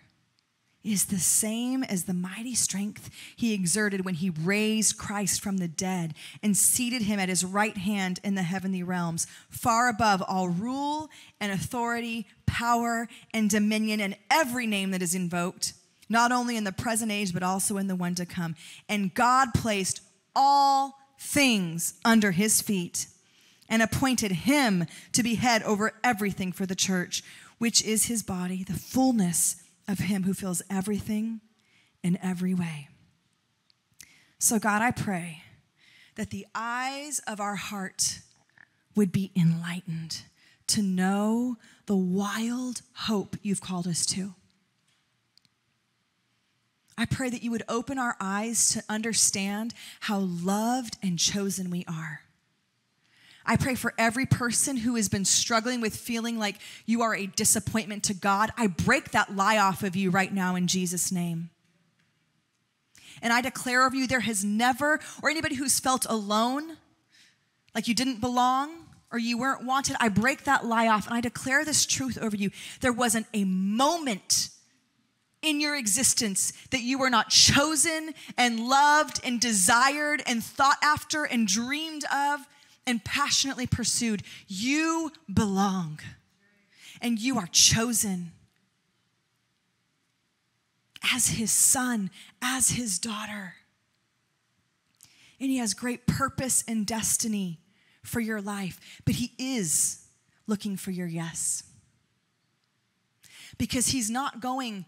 is the same as the mighty strength he exerted when he raised Christ from the dead and seated him at his right hand in the heavenly realms, far above all rule and authority, power and dominion, and every name that is invoked, not only in the present age, but also in the one to come. And God placed all things under his feet and appointed him to be head over everything for the church, which is his body, the fullness of him who fills everything in every way. So God, I pray that the eyes of our heart would be enlightened to know the wild hope you've called us to. I pray that you would open our eyes to understand how loved and chosen we are. I pray for every person who has been struggling with feeling like you are a disappointment to God. I break that lie off of you right now in Jesus' name. And I declare over you there has never, or anybody who's felt alone, like you didn't belong or you weren't wanted, I break that lie off and I declare this truth over you. There wasn't a moment in your existence that you were not chosen and loved and desired and thought after and dreamed of and passionately pursued. You belong and you are chosen as his son, as his daughter. And he has great purpose and destiny for your life, but he is looking for your yes. Because he's not going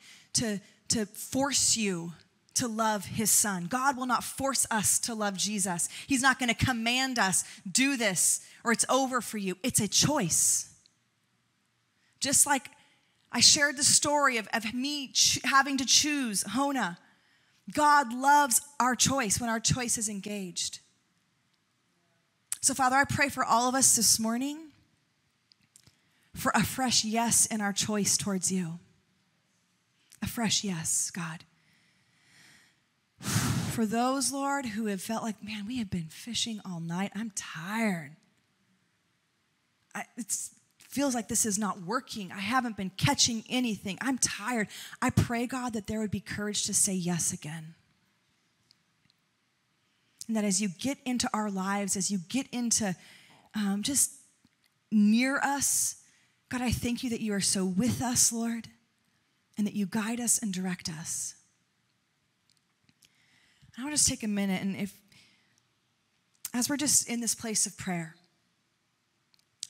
to force you to love his son. God will not force us to love Jesus. He's not going to command us, do this, or it's over for you. It's a choice. Just like I shared the story of me having to choose Hona. God loves our choice when our choice is engaged. So Father, I pray for all of us this morning for a fresh yes in our choice towards you. A fresh yes, God. For those, Lord, who have felt like, man, we have been fishing all night. I'm tired. It feels like this is not working. I haven't been catching anything. I'm tired. I pray, God, that there would be courage to say yes again. And that as you get into our lives, as you get into just near us, God, I thank you that you are so with us, Lord, and that you guide us and direct us. I want to just take a minute, and as we're just in this place of prayer,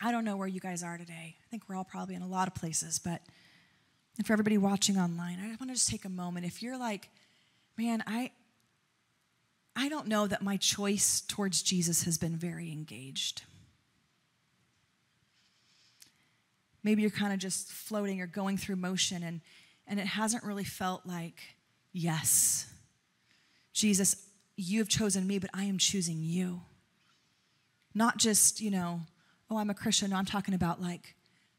I don't know where you guys are today. I think we're all probably in a lot of places, and for everybody watching online, I want to just take a moment. If you're like, man, I don't know that my choice towards Jesus has been very engaged. Maybe you're kind of just floating or going through motion and it hasn't really felt like, yes, Jesus, you have chosen me, but I am choosing you. Not just, oh, I'm a Christian. No, I'm talking about like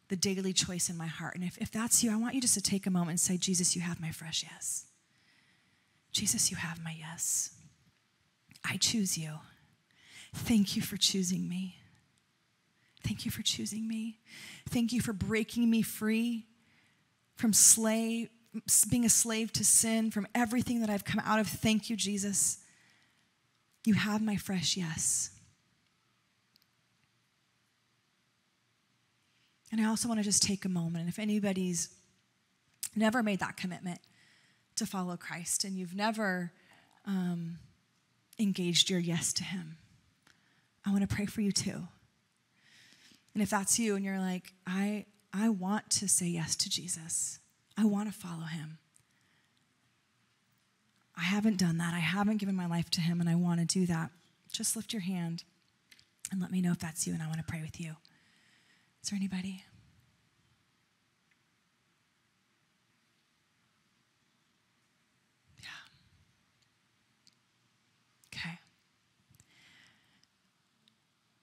the daily choice in my heart. And if that's you, I want you just to take a moment and say, Jesus, you have my fresh yes. Jesus, you have my yes. I choose you. Thank you for choosing me. Thank you for choosing me. Thank you for breaking me free from being a slave to sin, from everything that I've come out of. Thank you, Jesus. You have my fresh yes. And I also want to just take a moment. And if anybody's never made that commitment to follow Christ and you've never engaged your yes to him, I want to pray for you too. And if that's you and you're like, I want to say yes to Jesus. I want to follow him. I haven't done that. I haven't given my life to him, and I want to do that. Just lift your hand and let me know if that's you, and I want to pray with you. Is there anybody? Yeah. Okay.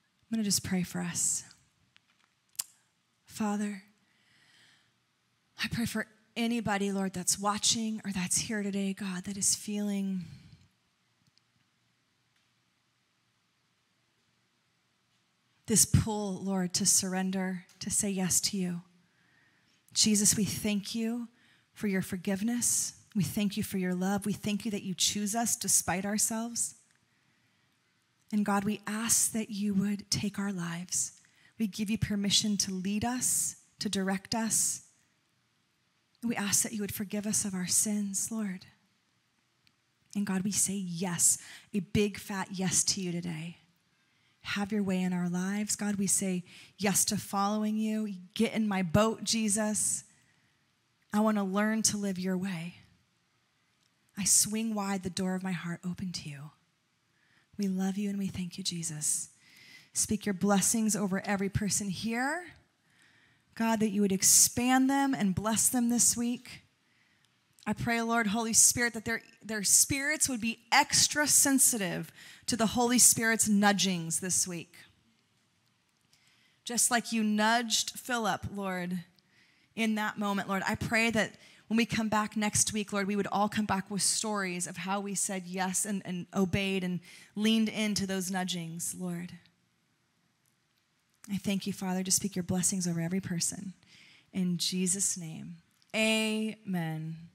I'm going to just pray for us. Father, I pray for anybody, Lord, that's watching or that's here today, God, that is feeling this pull, Lord, to surrender, to say yes to you. Jesus, we thank you for your forgiveness. We thank you for your love. We thank you that you choose us despite ourselves. And God, we ask that you would take our lives. We give you permission to lead us, to direct us. We ask that you would forgive us of our sins, Lord. And God, we say yes, a big fat yes to you today. have your way in our lives. God, we say yes to following you. Get in my boat, Jesus. I want to learn to live your way. I swing wide the door of my heart open to you. We love you and we thank you, Jesus. Speak your blessings over every person here. God, that you would expand them and bless them this week. I pray, Lord, Holy Spirit, that their spirits would be extra sensitive to the Holy Spirit's nudgings this week. Just like you nudged Philip, Lord, in that moment, Lord. I pray that when we come back next week, Lord, we would all come back with stories of how we said yes and obeyed and leaned into those nudgings, Lord. I thank you, Father, to speak your blessings over every person. In Jesus' name, amen.